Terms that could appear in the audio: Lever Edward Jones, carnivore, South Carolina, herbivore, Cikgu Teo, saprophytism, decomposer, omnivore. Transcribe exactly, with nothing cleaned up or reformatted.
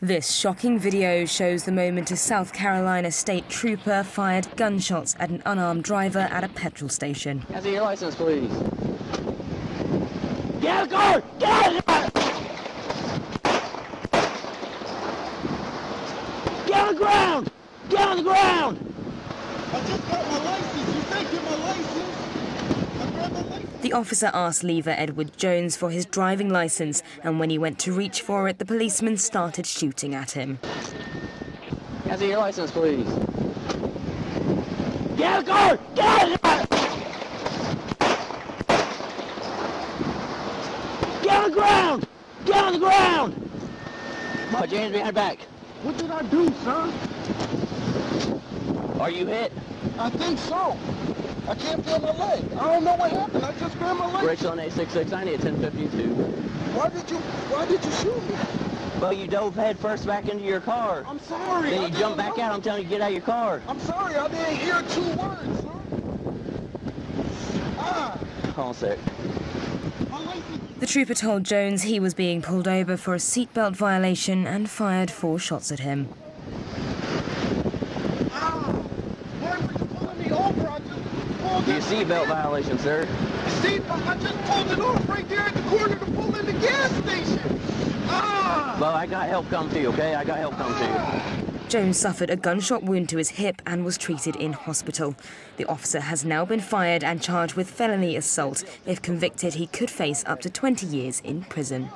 This shocking video shows the moment a South Carolina state trooper fired gunshots at an unarmed driver at a petrol station. Can I see your license, please? Get a car! Get a car! Get on the ground! Get on the ground! I just got my license! You taking my license? I grabbed my license! The officer asked Lever Edward Jones for his driving license, and when he went to reach for it, the policeman started shooting at him. Can I see your license, please? Get a car! Get a car! Get on the ground! Get on the ground! My James, behind back. What did I do, sir? Are you hit? I think so. I can't feel my leg. I don't know what happened. I just grabbed my leg. Brakes on eight six six. I need a ten fifty-two. Why did you? Why did you shoot me? Well, you dove head first back into your car. I'm sorry. Then you jumped back out. I'm telling you, get out of your car. I'm sorry. I didn't hear two words, sir. Ah. Hold on a sec. The trooper told Jones he was being pulled over for a seatbelt violation and fired four shots at him. Ow! Why were you pulling me over? I just pulled it. Your seatbelt violation, sir. Seatbelt? I just pulled it off right there at the corner to pull in the gas station. Ah! Well, I got help come to you, okay? I got help come ah. to you. Jones suffered a gunshot wound to his hip and was treated in hospital. The officer has now been fired and charged with felony assault. If convicted, he could face up to twenty years in prison.